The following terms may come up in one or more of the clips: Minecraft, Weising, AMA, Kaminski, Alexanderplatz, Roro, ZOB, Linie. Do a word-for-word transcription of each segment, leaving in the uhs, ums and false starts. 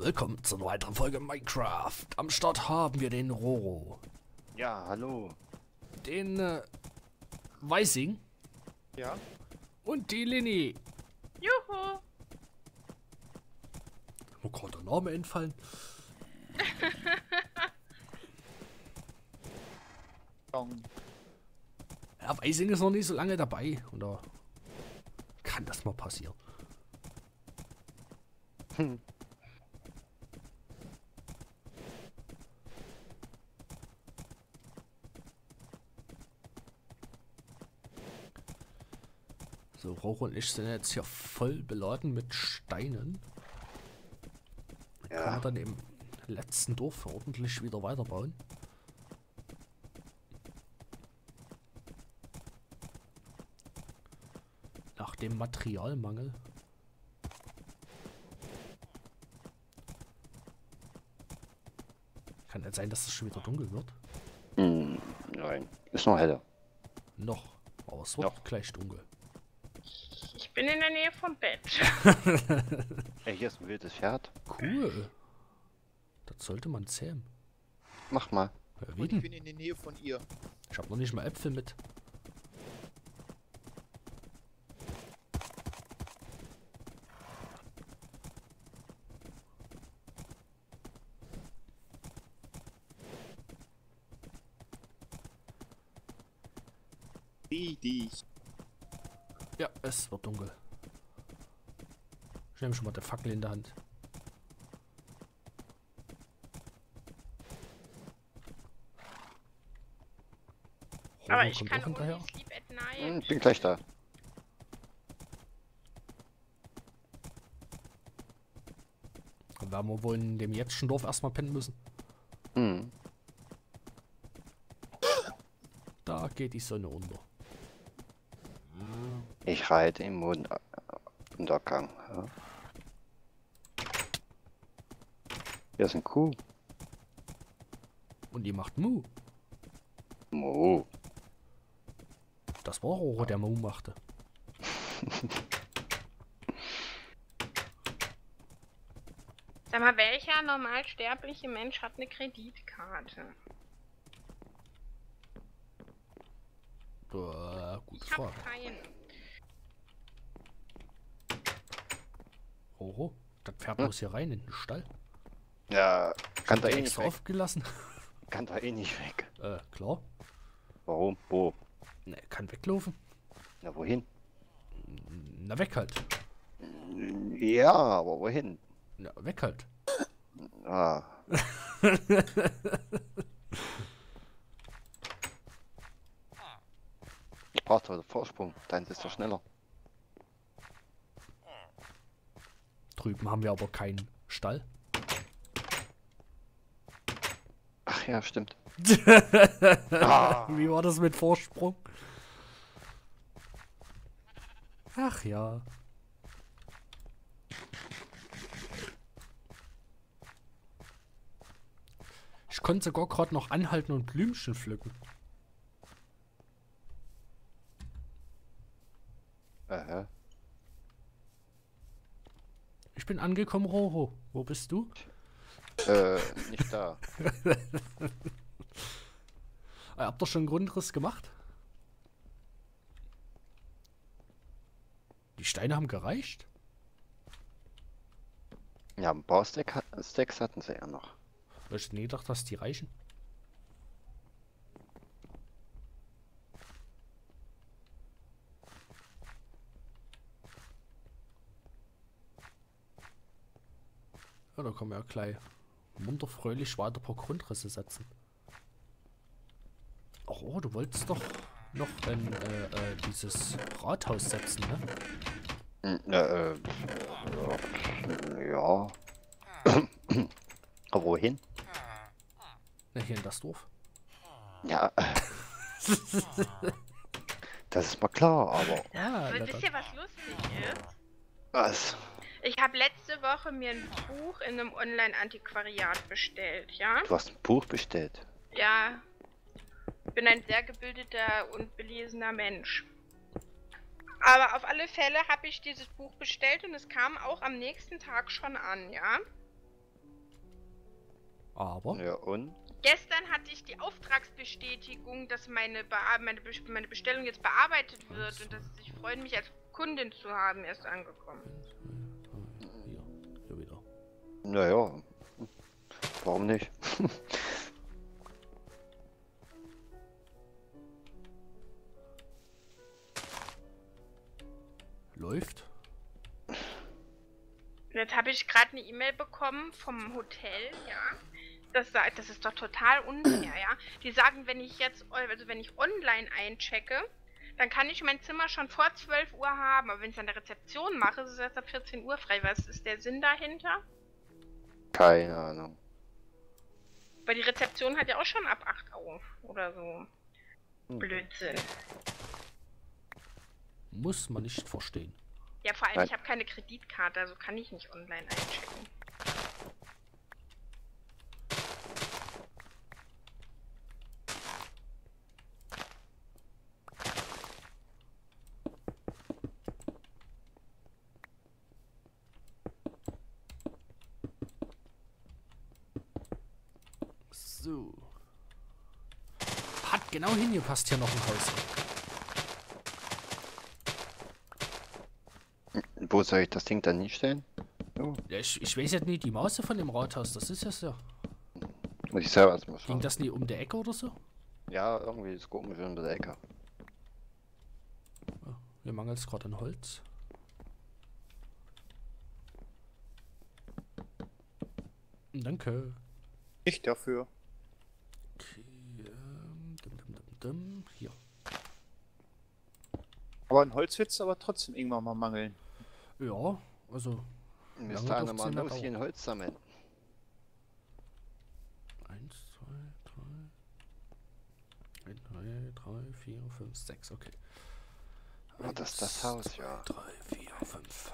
willkommen zu einer weiteren Folge Minecraft. Am Start haben wir den Roro. Ja, hallo. Den äh, Weising. Ja. Und die Linie. Juhu. Wo kommt der Name entfallen? Ja, Weising ist noch nicht so lange dabei. Und da kann das mal passieren. Hm. So, Roro und ich sind jetzt hier voll beladen mit Steinen. Dann ja. Können wir dann im letzten Dorf ordentlich wieder weiterbauen. Nach dem Materialmangel. Kann es sein, dass es schon wieder dunkel wird? Mm, nein, ist noch heller. Noch, aber es wird noch gleich dunkel. Ich bin in der Nähe vom Bett. Ey, hier ist ein wildes Pferd. Cool. Das sollte man zähmen. Mach mal. Ja, wie? Ich bin in der Nähe von ihr. Ich hab noch nicht mal Äpfel mit. Dich. Ja, es wird dunkel. Ich nehme schon mal die Fackel in der Hand. Aber ich kann hinterher. Sleep at night. Ich bin gleich da. Dann werden wir wohl in dem jetzigen Dorf erstmal pennen müssen. Mhm. Da geht die Sonne unter. Ich reite im Monduntergang. Ja. Hier ist ein Kuh. Und die macht Mu. Mu. Das war Roro, der Mu machte. Sag mal, welcher normal sterbliche Mensch hat eine Kreditkarte? Äh, gute ich Frage. Hab keine. Oho, das Pferd hm? muss hier rein in den Stall. Ja, kann da eh nicht weg. Aufgelassen. Kann da eh nicht weg. Äh, klar. Warum? Wo? Ne, kann weglaufen. Na, wohin? Na, weg halt. Ja, aber wohin? Na, weg halt. Ah. Ich brauch doch den Vorsprung. Dein ist doch schneller. Drüben haben wir aber keinen Stall. Ach ja, stimmt. ah. Wie war das mit Vorsprung? Ach ja. Ich konnte sogar gerade noch anhalten und Blümchen pflücken. Aha. Ich bin angekommen, Roro. Wo bist du? Äh, nicht da. Habt ihr schon einen Grundriss gemacht? Die Steine haben gereicht? Ja, ein paar Stack, Stacks hatten sie ja noch. Ich hätte nie gedacht, dass die reichen. Da können wir ja gleich munterfröhlich weiter paar Grundrisse setzen. Ach, oh, du wolltest doch noch in äh, äh, dieses Rathaus setzen, ne? Äh, äh, ja. Aber wohin? Na, hier in das Dorf. Ja. Das ist mal klar, aber. Ja, so, wisst ihr, was lustig ist? Was? Ich habe letzte Woche mir ein Buch in einem Online-Antiquariat bestellt, ja? Du hast ein Buch bestellt? Ja. Ich bin ein sehr gebildeter und belesener Mensch. Aber auf alle Fälle habe ich dieses Buch bestellt und es kam auch am nächsten Tag schon an, ja? Aber? Ja, und? Gestern hatte ich die Auftragsbestätigung, dass meine, meine, Be meine Bestellung jetzt bearbeitet wird und dass ich freue mich, als Kundin zu haben, erst angekommen. Hier, hier wieder. Naja, warum nicht? Läuft. Jetzt habe ich gerade eine E-Mail bekommen vom Hotel, ja. Das, das ist doch total unfair, ja. Die sagen, wenn ich jetzt, also wenn ich online einchecke, dann kann ich mein Zimmer schon vor zwölf Uhr haben. Aber wenn ich es an der Rezeption mache, ist es erst ab vierzehn Uhr frei. Was ist der Sinn dahinter? Keine Ahnung. Weil die Rezeption hat ja auch schon ab acht auf oder so. Hm. Blödsinn. Muss man nicht verstehen. Ja, vor allem, nein, ich habe keine Kreditkarte, also kann ich nicht online einchecken. So. Hat genau hingepasst, hier noch ein Haus. Wo soll ich das Ding dann hinstellen? Oh. Ja, ich, ich weiß jetzt nicht, die Maus von dem Rathaus, das ist ja so. Muss ich selber erstmal schauen. Ging das nicht um die Ecke oder so? Ja, irgendwie ist komisch um die Ecke. Ja, mir mangelt es gerade an Holz. Danke. Ich dafür. Okay, ähm, dum, dum, dum, dum. Hier. Aber ein Holz wird es aber trotzdem irgendwann mal mangeln. Ja, also. Wir müssen mal los hier ein Holz sammeln. Eins, zwei, drei. Eins, zwei, drei, vier, fünf, sechs, okay. Eins, oh, das ist das Haus, zwei, ja. Drei, vier, fünf.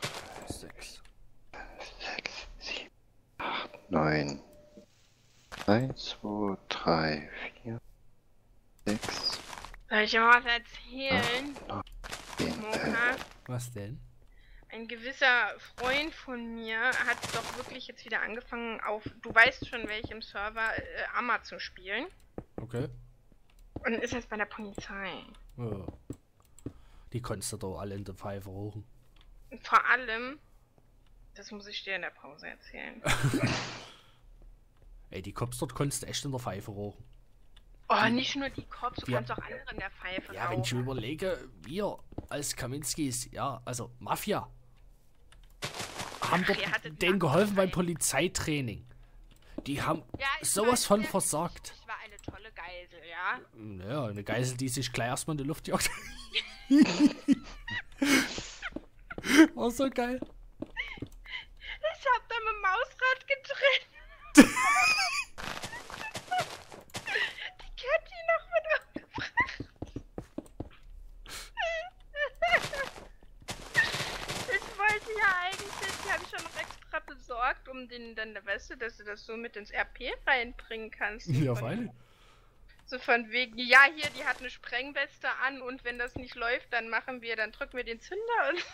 Drei, sechs. Sechs, sieben, acht, neun. Eins, zwei, drei, vier, sechs. Soll ich dir was erzählen? Ach, Moka, was denn? Ein gewisser Freund von mir hat doch wirklich jetzt wieder angefangen auf, du weißt schon welchem Server, äh, A M A zu spielen. Okay. Und ist jetzt bei der Polizei. Oh. Die konntest du doch alle in der Pfeife rauchen. Vor allem, das muss ich dir in der Pause erzählen. Ey, die Cops dort konntest du echt in der Pfeife rauchen. Oh, nicht nur die Cops, du wir, kannst auch andere in der Pfeife. Ja, rauchen. Wenn ich überlege, wir als Kaminskis, ja, also Mafia, haben doch denen geholfen beim Polizeitraining. Die haben ja, sowas von versagt. Das war eine tolle Geisel, ja? Naja, eine Geisel, die sich gleich erstmal in die Luft jagt. War so geil. Ich hab da mit dem Mausrad getreten. Um den dann, weißt du, dass du das so mit ins R P reinbringen kannst. Ja, weil. So von wegen, ja, hier, die hat eine Sprengweste an und wenn das nicht läuft, dann machen wir, dann drücken wir den Zünder und ich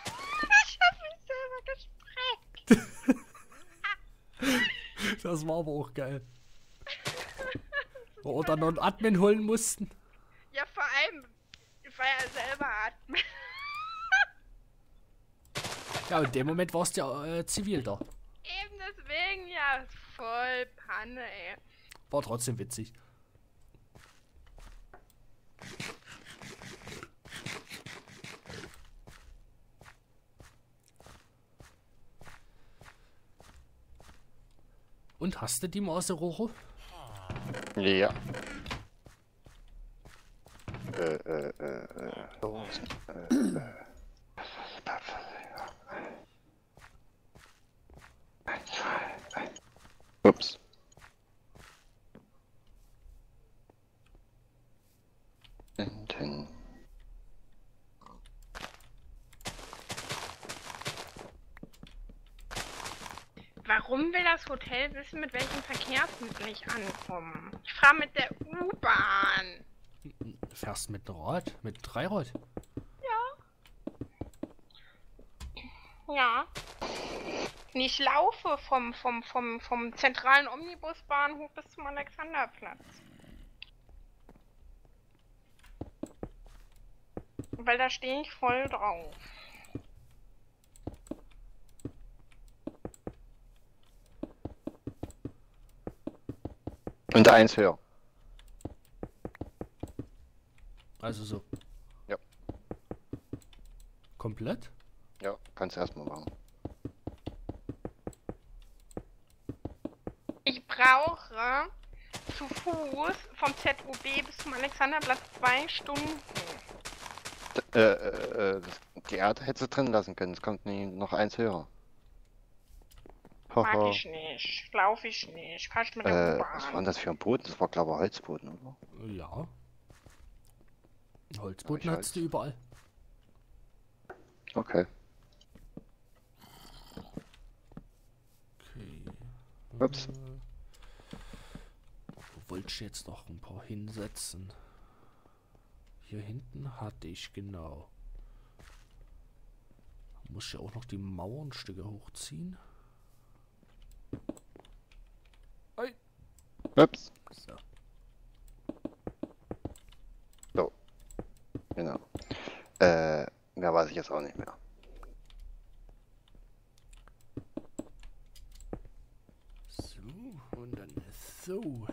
hab mich selber gesprengt. Das war aber auch geil. Oder noch einen Admin holen mussten. Ja, vor allem, ich war ja selber Admin. Ja, in dem Moment warst du ja äh, zivil da. Eben deswegen, ja, voll Panne, ey. War trotzdem witzig. Und hast du die Maße, Roro? Ja. Äh, äh, äh, äh. Oh. äh, äh. Ups. Hinten. Warum will das Hotel wissen, mit welchen Verkehrsmitteln ich ankomme? Ich fahre mit der U-Bahn. Fährst mit Rad? Mit Dreirad? Ja. Ja. Nee, ich laufe vom, vom, vom, vom zentralen Omnibusbahnhof bis zum Alexanderplatz. Weil da stehe ich voll drauf. Und eins höher. Also so. Ja. Komplett? Ja, kannst du erstmal machen. Ich brauche zu Fuß vom Z O B bis zum Alexanderplatz zwei Stunden. D äh, äh, das, die Erde hättest du drin lassen können, es kommt nie, noch eins höher. Ho, ho. Mag ich nicht, lauf ich nicht, fahr ich mit der äh, U-Bahn. Was war denn das für ein Boden? Das war glaube ich ein Holzboden, oder? Ja. Holzboden ja, hattest du überall. Okay. Okay. Ups. Äh, wo wollte ich jetzt noch ein paar hinsetzen? Hier hinten hatte ich genau. Da muss ich ja auch noch die Mauernstücke hochziehen. Ei. Ups. So. So. Genau. Äh, mehr weiß ich jetzt auch nicht mehr. So, und dann so.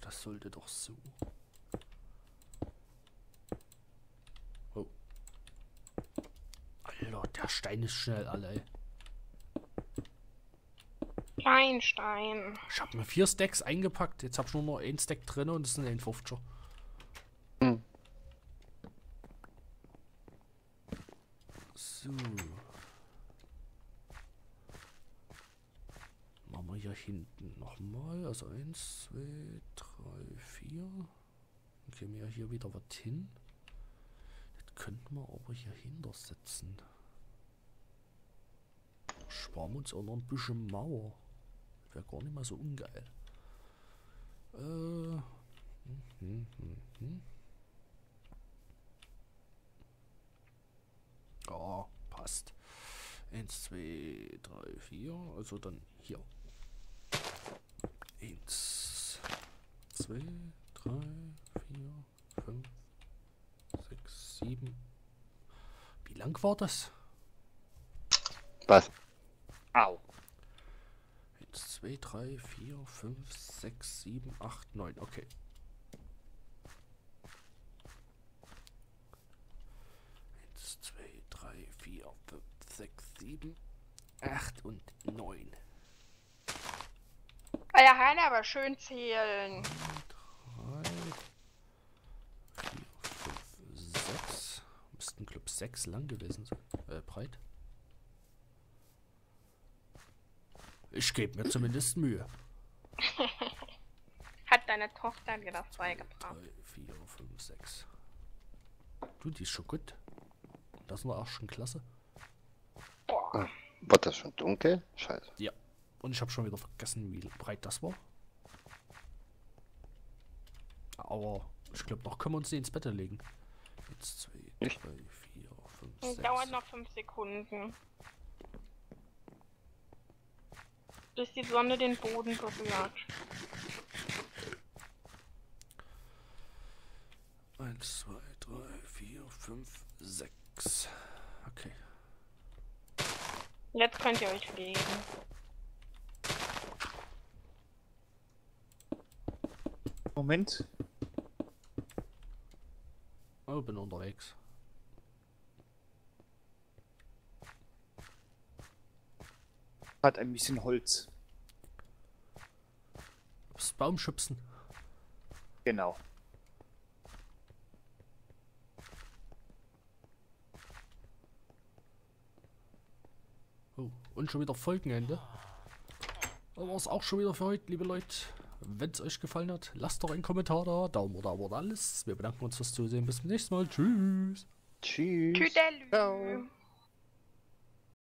Das sollte doch so. Oh. Alter, der Stein ist schnell alle, ey. Klein Stein. Ich hab mir vier Stacks eingepackt. Jetzt hab ich nur noch ein Stack drin und das ist ein fünfziger. Hm. So. Machen wir hier hinten nochmal. Also eins, zwei, drei, vier. Dann gehen wir hier wieder was hin. Das könnten wir aber hier hinter setzen. Sparen wir uns auch noch ein bisschen Mauer. Wäre gar nicht mal so ungeil. Äh. Mh, mh, mh. Ja, passt. eins, zwei, drei, vier. Also dann hier. eins, zwei, drei, vier, fünf, sechs, sieben. Wie lang war das? Was? Au. eins, zwei, drei, vier, fünf, sechs, sieben, acht, neun. Okay. eins, zwei, drei, vier, fünf, sechs, sieben, acht und neun. Alter, Heiner, aber schön zählen. drei, vier, fünf, sechs. Müssten Club sechs lang gewesen sein. Äh, breit. Ich gebe mir zumindest Mühe. Hat deine Tochter wieder zwei gebracht. drei, vier, fünf, sechs. Du, die ist schon gut. Das war auch schon klasse. Boah. War das schon dunkel? Scheiße. Ja. Und ich habe schon wieder vergessen, wie breit das war. Aber ich glaube, noch können wir uns nicht ins Bett legen. eins, zwei, drei, vier, fünf, sechs. Dauert noch fünf Sekunden. Bis die Sonne den Boden berührt. eins, zwei, drei, vier, fünf, sechs. Okay. Jetzt könnt ihr euch legen. Moment. Oh, bin unterwegs. Hat ein bisschen Holz. Das Baumschubsen. Genau. Oh, und schon wieder Folgenende. Aber es auch schon wieder für heute, liebe Leute. Wenn es euch gefallen hat, lasst doch einen Kommentar da, Daumen oder Abo oder alles. Wir bedanken uns fürs Zusehen. Bis zum nächsten Mal. Tschüss. Tschüss. Tschüss.